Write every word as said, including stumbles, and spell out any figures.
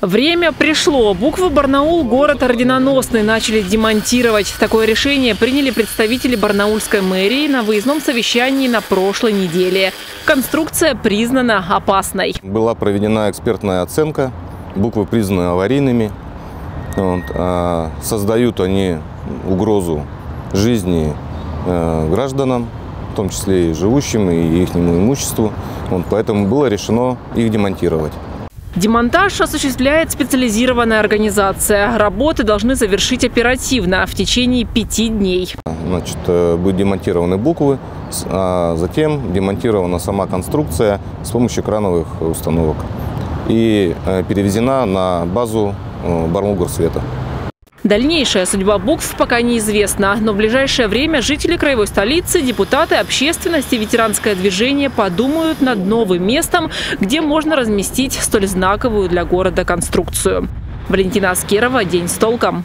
Время пришло. Буквы «Барнаул» город орденоносный начали демонтировать. Такое решение приняли представители Барнаульской мэрии на выездном совещании на прошлой неделе. Конструкция признана опасной. Была проведена экспертная оценка. Буквы признаны аварийными. Вот. А создают они угрозу жизни э, гражданам, в том числе и живущим, и их имуществу. Вот. Поэтому было решено их демонтировать. Демонтаж осуществляет специализированная организация. Работы должны завершить оперативно, в течение пяти дней. Значит, будут демонтированы буквы, а затем демонтирована сама конструкция с помощью крановых установок и перевезена на базу Барнаулгорсвета. Дальнейшая судьба букв пока неизвестна, но в ближайшее время жители краевой столицы, депутаты, общественность и ветеранское движение подумают над новым местом, где можно разместить столь знаковую для города конструкцию. Валентина Аскерова, «День с толком».